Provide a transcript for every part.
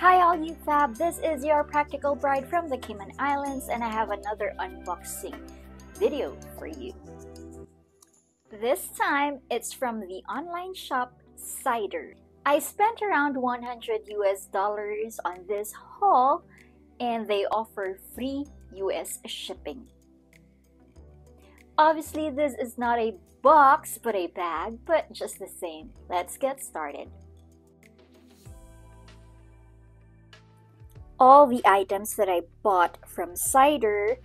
Hi all you fab, this is your practical bride from the Cayman Islands and I have another unboxing video for you. This time it's from the online shop Cider. I spent around $100 on this haul and they offer free US shipping. Obviously this is not a box but a bag, but just the same. Let's get started. All the items that I bought from Cider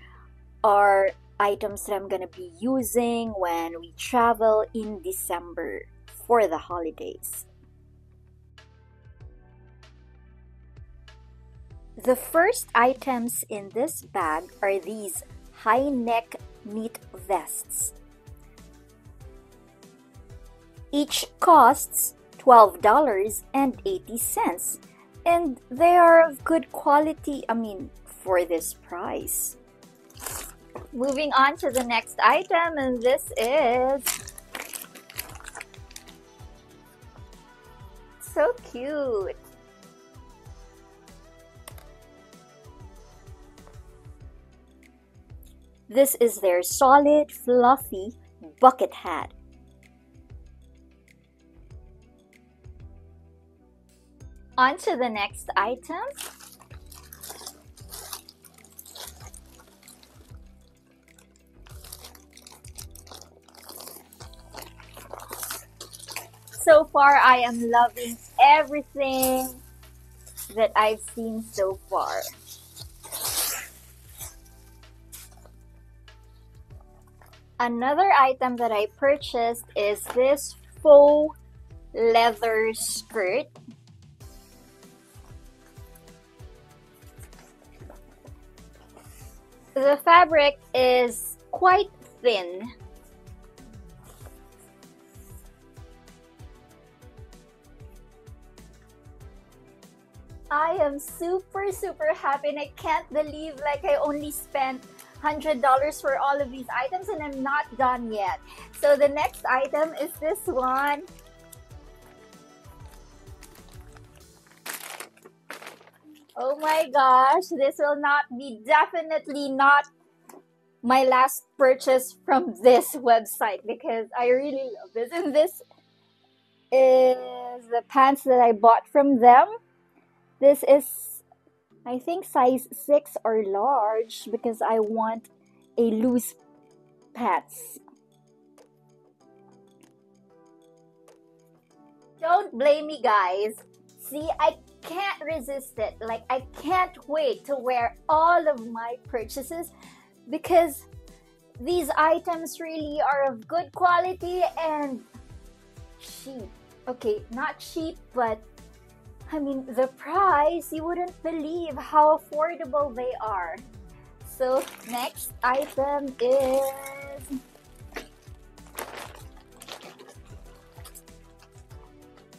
are items that I'm gonna be using when we travel in December for the holidays. The first items in this bag are these high neck knit vests. Each costs $12.80 and they are of good quality, for this price. Moving on to the next item, and this is so cute. This is their solid, fluffy bucket hat. On to the next item. So far, I am loving everything that I've seen so far. Another item that I purchased is this faux leather skirt. The fabric is quite thin. I am super happy and I can't believe I only spent $100 for all of these items and I'm not done yet. So the next item is this one. Oh my gosh, this will definitely not my last purchase from this website because I really love this. And this is the pants that I bought from them. This is, I think, size 6 or large because I want a loose pants. Don't blame me, guys. See, I can't resist it. I can't wait to wear all of my purchases because these items really are of good quality and cheap. Okay, not cheap, but the price, you wouldn't believe how affordable they are. So next item is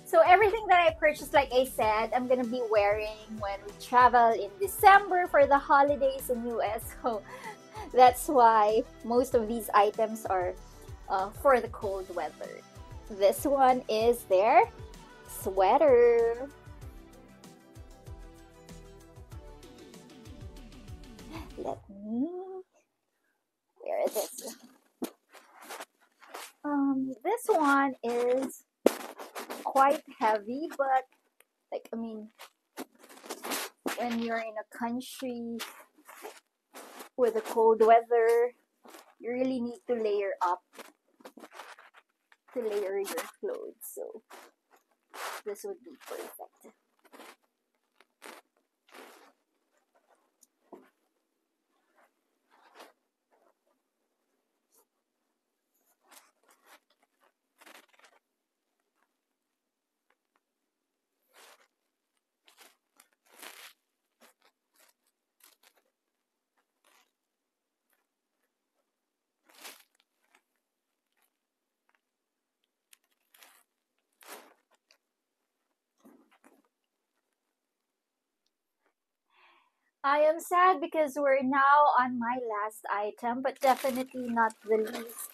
so everything that I purchased, like I said, I'm gonna be wearing when we travel in December for the holidays in US. So that's why most of these items are for the cold weather. This one is their sweater. Let me wear this. This one is quite heavy, but when you're in a country with a cold weather, you really need to layer your clothes. So this would be perfect. I am sad because we're now on my last item, but definitely not the least.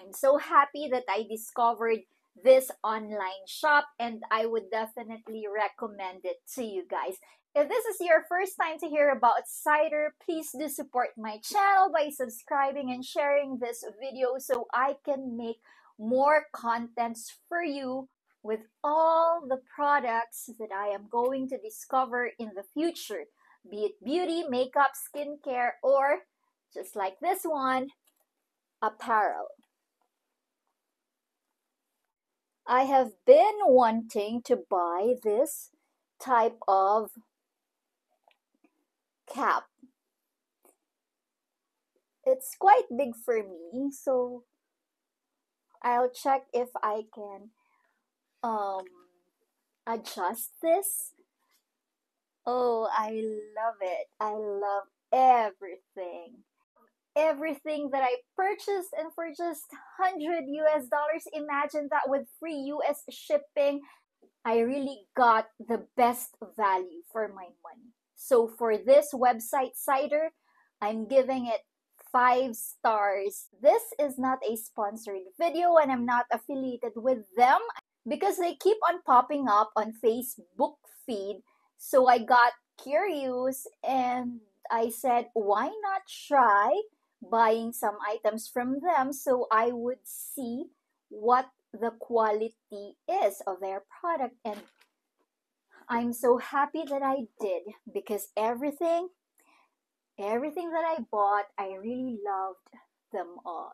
I'm so happy that I discovered this online shop, and I would definitely recommend it to you guys. If this is your first time to hear about Cider, please do support my channel by subscribing and sharing this video so I can make more contents for you with all the products that I am going to discover in the future, be it beauty, makeup, skincare, or just like this one, apparel. I have been wanting to buy this type of cap. It's quite big for me, so I'll check if I can adjust this. Oh, I love it. I love everything. Everything that I purchased, and for just $100 US, imagine that, with free US shipping. I really got the best value for my money. So for this website, Cider, I'm giving it 5 stars. This is not a sponsored video and I'm not affiliated with them because they keep on popping up on Facebook feed. So I got curious and I said, why not try buying some items from them so I would see what the quality is of their product. And I'm so happy that I did, because everything that I bought, I really loved them all.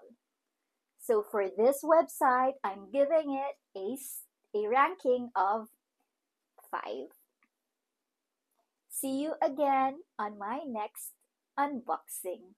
So for this website, I'm giving it a ranking of 5. See you again on my next unboxing.